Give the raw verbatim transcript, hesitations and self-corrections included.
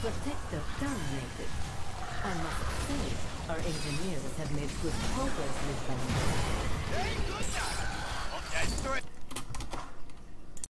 Protector terminated. I must say, our engineers have made good progress with them.